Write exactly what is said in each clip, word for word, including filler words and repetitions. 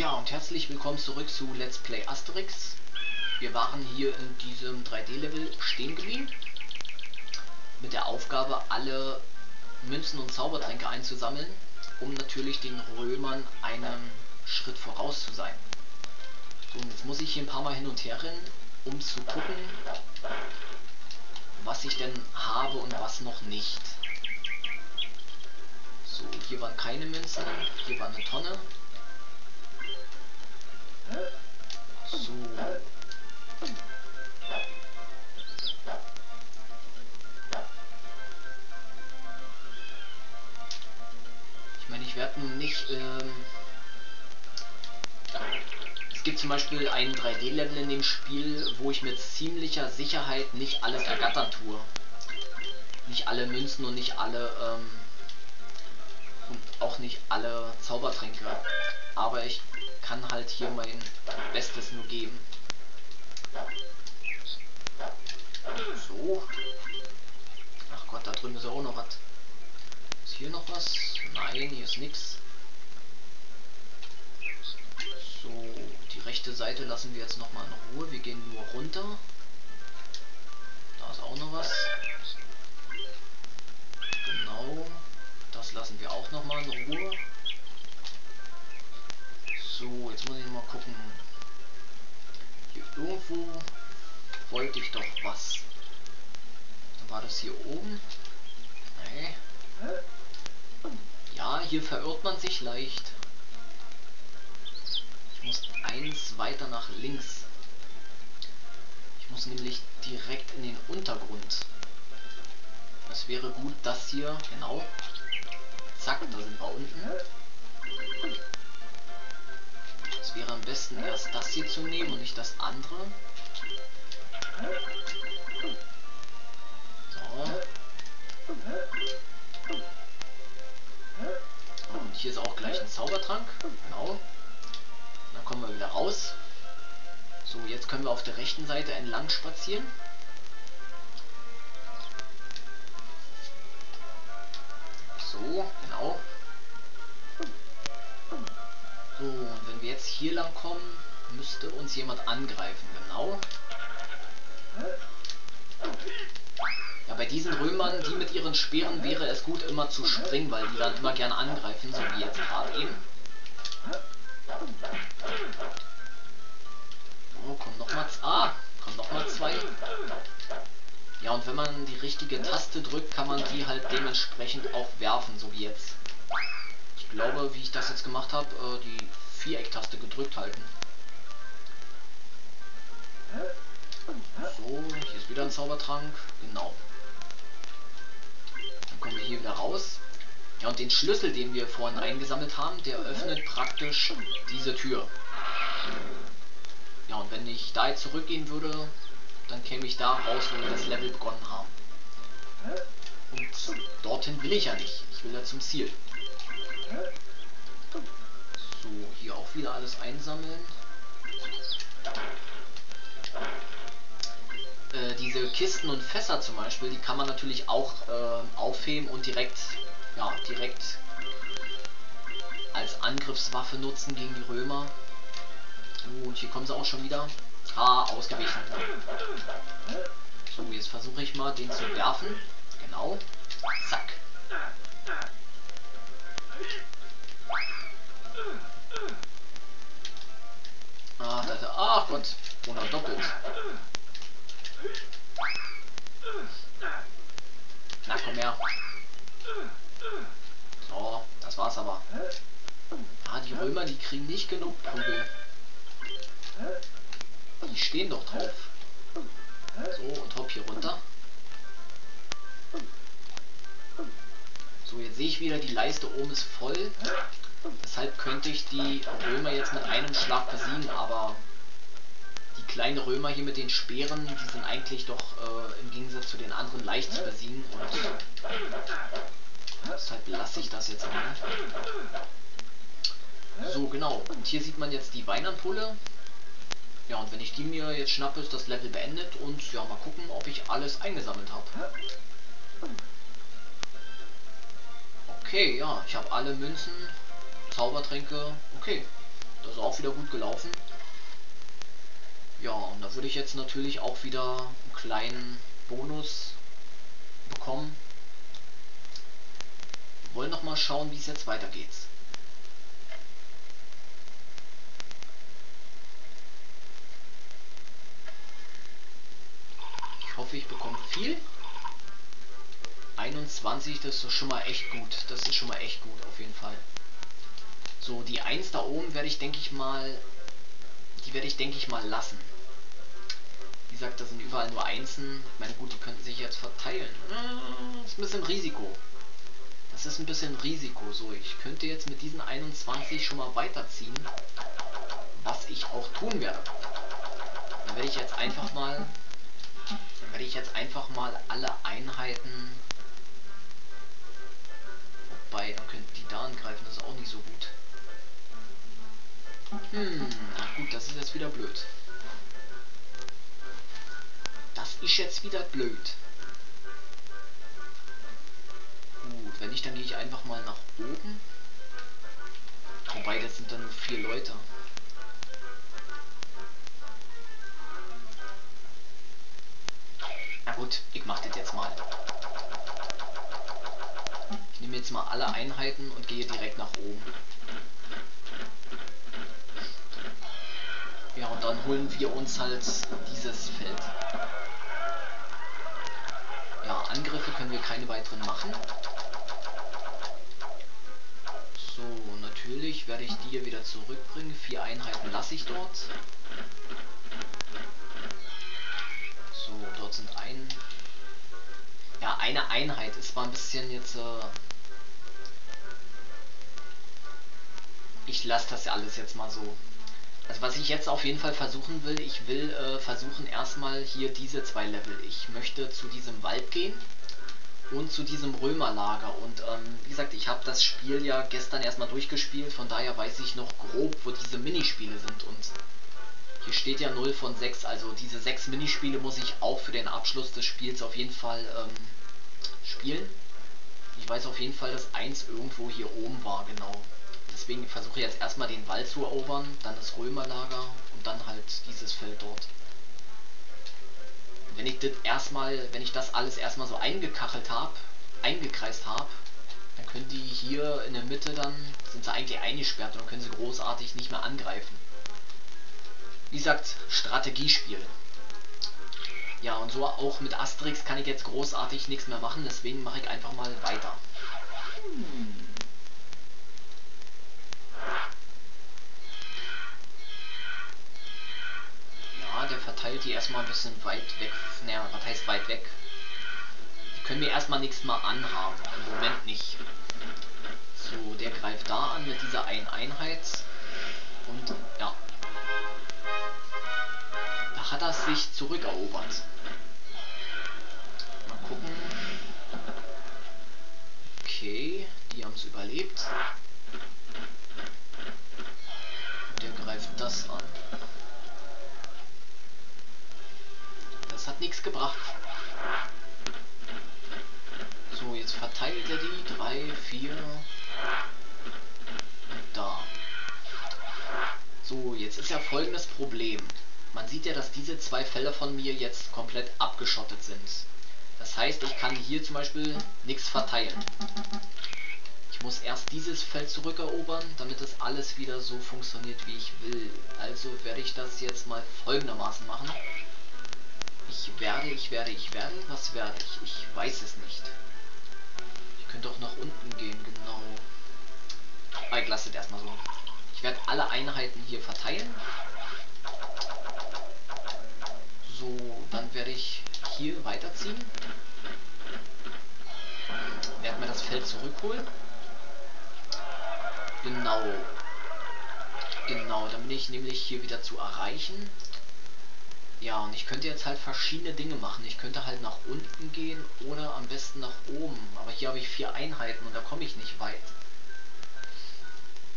Ja, und herzlich willkommen zurück zu Let's Play Asterix. Wir waren hier in diesem drei D Level stehen geblieben. Mit der Aufgabe, alle Münzen und Zaubertränke einzusammeln, um natürlich den Römern einen Schritt voraus zu sein. So, und jetzt muss ich hier ein paar Mal hin und her rennen, um zu gucken, was ich denn habe und was noch nicht. So, hier waren keine Münzen, hier war eine Tonne. So. Ich meine, ich werde nicht... Ähm es gibt zum Beispiel einen drei D Level in dem Spiel, wo ich mit ziemlicher Sicherheit nicht alles ergattern tue. Nicht alle Münzen und nicht alle... Ähm und auch nicht alle Zaubertränke. Aber ich kann halt hier mein Bestes nur geben. So. Ach Gott, da drüben ist ja auch noch was. Ist hier noch was? Nein, hier ist nichts. So, die rechte Seite lassen wir jetzt nochmal in Ruhe. Wir gehen nur runter. Da ist auch noch was. Genau. Das lassen wir auch nochmal in Ruhe. So, jetzt muss ich mal gucken. Hier irgendwo wollte ich doch was. Dann war das hier oben. Nee. Ja, hier verirrt man sich leicht. Ich muss eins weiter nach links. Ich muss nämlich direkt in den Untergrund. Das wäre gut, das hier, genau. Zack, da sind wir unten. Es wäre am besten, erst das hier zu nehmen und nicht das andere. So. Und hier ist auch gleich ein Zaubertrank. Genau. Dann kommen wir wieder raus. So, jetzt können wir auf der rechten Seite entlang spazieren. So, genau. So, und wenn wir jetzt hier lang kommen, müsste uns jemand angreifen, genau. Ja, bei diesen Römern, die mit ihren Speeren, wäre es gut, immer zu springen, weil die dann immer gern angreifen, so wie jetzt gerade eben. Oh, komm nochmal, ah, komm nochmal zwei. Ja, und wenn man die richtige Taste drückt, kann man die halt dementsprechend auch werfen, so wie jetzt. Ich glaube, wie ich das jetzt gemacht habe, die Viereck-Taste gedrückt halten. So, hier ist wieder ein Zaubertrank. Genau. Dann kommen wir hier wieder raus. Ja, und den Schlüssel, den wir vorhin eingesammelt haben, der öffnet praktisch diese Tür. Ja, und wenn ich da jetzt zurückgehen würde, dann käme ich da raus, wo wir das Level begonnen haben. Und dorthin will ich ja nicht. Ich will ja zum Ziel. So, hier auch wieder alles einsammeln. Äh, diese Kisten und Fässer zum Beispiel, die kann man natürlich auch äh, aufheben und direkt, ja, direkt als Angriffswaffe nutzen gegen die Römer. So, und hier kommen sie auch schon wieder. Ah, ausgewichen. So, jetzt versuche ich mal, den zu werfen. Genau. Zack. Ah, da ist er. Ach Gott. Oder doppelt. Na komm her. So, das war's aber. Ah, die Römer, die kriegen nicht genug Prügel. Die stehen doch drauf. So, und hopp hier runter. So, jetzt sehe ich wieder, die Leiste oben ist voll. Deshalb könnte ich die Römer jetzt mit einem Schlag besiegen, aber die kleinen Römer hier mit den Speeren, die sind eigentlich doch äh, im Gegensatz zu den anderen leicht zu besiegen. Und deshalb lasse ich das jetzt mal. So, genau. Und hier sieht man jetzt die Weinampulle. Ja, und wenn ich die mir jetzt schnappe, ist das Level beendet. Und ja, mal gucken, ob ich alles eingesammelt habe. Okay, ja, ich habe alle Münzen... Zaubertränke, okay. Das ist auch wieder gut gelaufen. Ja, und da würde ich jetzt natürlich auch wieder einen kleinen Bonus bekommen. Wir wollen nochmal schauen, wie es jetzt weitergeht. Ich hoffe, ich bekomme viel. einundzwanzig, das ist schon mal echt gut. Das ist schon mal echt gut, auf jeden Fall. So, die eins da oben werde ich, denke ich mal... Die werde ich, denke ich mal, lassen. Wie gesagt, da sind überall nur Einsen. Ich meine, gut, die könnten sich jetzt verteilen. Das ist ein bisschen Risiko. Das ist ein bisschen Risiko. So, ich könnte jetzt mit diesen einundzwanzig schon mal weiterziehen. Was ich auch tun werde. Dann werde ich jetzt einfach mal... Dann werde ich jetzt einfach mal alle Einheiten... Wobei, dann könnten die da angreifen. Das ist auch nicht so gut. Hm, gut, das ist jetzt wieder blöd. Das ist jetzt wieder blöd. Gut, wenn nicht, dann gehe ich einfach mal nach oben. Wobei, das sind dann nur vier Leute. Na gut, ich mache das jetzt mal. Ich nehme jetzt mal alle Einheiten und gehe direkt nach oben. Ja, und dann holen wir uns halt dieses Feld. Ja, Angriffe können wir keine weiteren machen. So, natürlich werde ich die hier wieder zurückbringen. Vier Einheiten lasse ich dort. So, dort sind ein... Ja, eine Einheit ist zwar ein bisschen jetzt... Äh ich lasse das ja alles jetzt mal so. Also was ich jetzt auf jeden Fall versuchen will, ich will äh, versuchen erstmal hier diese zwei Level. Ich möchte zu diesem Wald gehen und zu diesem Römerlager. Und ähm, wie gesagt, ich habe das Spiel ja gestern erstmal durchgespielt, von daher weiß ich noch grob, wo diese Minispiele sind. Und hier steht ja null von sechs, also diese sechs Minispiele muss ich auch für den Abschluss des Spiels auf jeden Fall ähm, spielen. Ich weiß auf jeden Fall, dass eins irgendwo hier oben war, genau. Deswegen versuche ich jetzt erstmal den Wald zu erobern, dann das Römerlager und dann halt dieses Feld dort. Wenn ich das erstmal, wenn ich das alles erstmal so eingekachelt habe, eingekreist habe, dann können die hier in der Mitte dann, sind sie eigentlich eingesperrt und dann können sie großartig nicht mehr angreifen. Wie gesagt, Strategiespiel. Ja, und so auch mit Asterix kann ich jetzt großartig nichts mehr machen, deswegen mache ich einfach mal weiter. Hm. Verteilt die erstmal ein bisschen weit weg. Naja, was heißt weit weg? Die können mir erstmal nichts mal anhaben. Im Moment nicht. So, der greift da an mit dieser einen Einheit. Und ja. Da hat er sich zurückerobert. Mal gucken. Okay, die haben es überlebt. Und der greift das an. Das hat nichts gebracht. So, jetzt verteilt er die. Drei, vier. Und da. So, jetzt ist ja folgendes Problem. Man sieht ja, dass diese zwei Felder von mir jetzt komplett abgeschottet sind. Das heißt, ich kann hier zum Beispiel nichts verteilen. Ich muss erst dieses Feld zurückerobern, damit das alles wieder so funktioniert, wie ich will. Also werde ich das jetzt mal folgendermaßen machen. Ich werde, ich werde, ich werde, was werde ich? Ich weiß es nicht. Ich könnte auch nach unten gehen, genau. Aber ich lasse es erstmal so. Ich werde alle Einheiten hier verteilen. So, dann werde ich hier weiterziehen. Werde mir das Feld zurückholen. Genau. Genau, dann bin ich nämlich hier wieder zu erreichen. Ja, und ich könnte jetzt halt verschiedene Dinge machen. Ich könnte halt nach unten gehen oder am besten nach oben. Aber hier habe ich vier Einheiten und da komme ich nicht weit.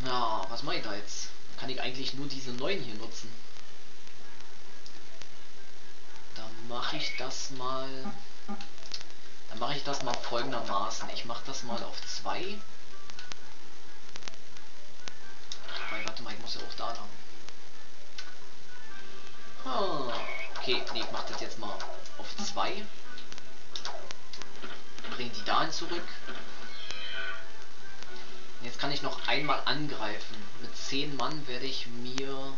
Na, was mache ich da jetzt? Kann ich eigentlich nur diese neuen hier nutzen? Dann mache ich das mal... Dann mache ich das mal folgendermaßen. Ich mache das mal auf zwei. Warte mal, ich muss ja auch da Okay, nee, ich mach das jetzt mal auf zwei. Bring die dahin zurück. Jetzt kann ich noch einmal angreifen. Mit zehn Mann werde ich mir... Hm.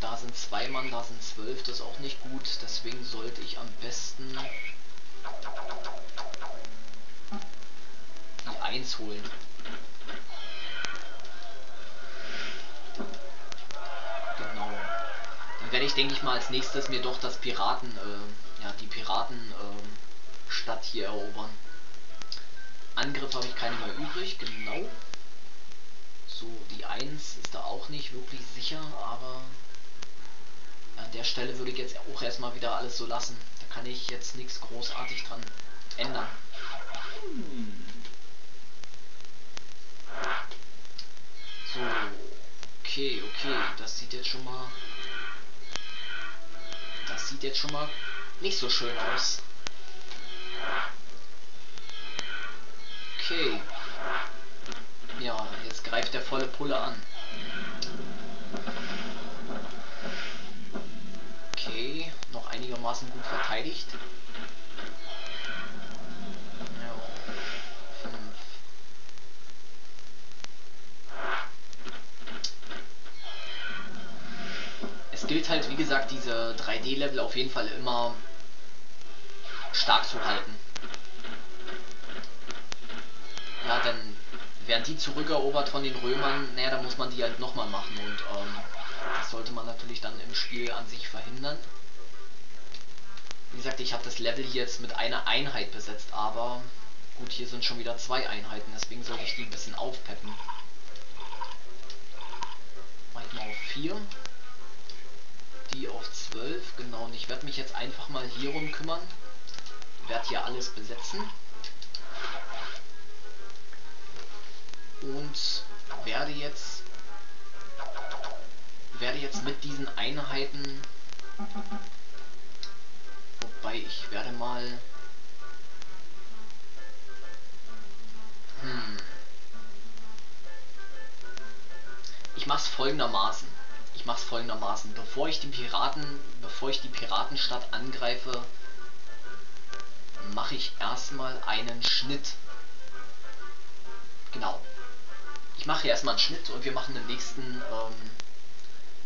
Da sind zwei Mann, da sind zwölf. Das ist auch nicht gut. Deswegen sollte ich am besten... die eins holen. Genau. Dann werde ich, denke ich mal, als nächstes mir doch das Piraten... Äh, ja, die Piraten... Äh, Stadt hier erobern. Angriff habe ich keine mehr übrig, genau. So, die eins ist da auch nicht wirklich sicher, aber an der Stelle würde ich jetzt auch erstmal wieder alles so lassen. Da kann ich jetzt nichts großartig dran ändern. So, okay, okay, das sieht jetzt schon mal... Das sieht jetzt schon mal nicht so schön aus. Okay. Ja, jetzt greift der volle Pulle an. Okay, noch einigermaßen gut verteidigt. Ja, fünf. Es gilt halt, wie gesagt, diese drei D-Level auf jeden Fall immer stark zu halten. Ja, denn werden die zurückerobert von den Römern, naja, dann muss man die halt nochmal machen und ähm, das sollte man natürlich dann im Spiel an sich verhindern. Wie gesagt, ich habe das Level hier jetzt mit einer Einheit besetzt, aber gut, hier sind schon wieder zwei Einheiten, deswegen sollte ich die ein bisschen aufpeppen. Mach ich mal auf vier. Die auf zwölf, genau, und ich werde mich jetzt einfach mal hier rum kümmern. Werde hier alles besetzen. Und werde jetzt werde jetzt mit diesen Einheiten, wobei ich werde mal hm. ich mach's folgendermaßen ich mach's folgendermaßen bevor ich die Piraten bevor ich die Piratenstadt angreife, mache ich erstmal einen Schnitt. Genau. Ich mache hier erstmal einen Schnitt und wir machen im nächsten, ähm,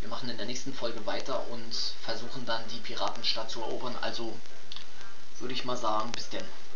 wir machen in der nächsten Folge weiter und versuchen dann die Piratenstadt zu erobern. Also würde ich mal sagen, bis denn.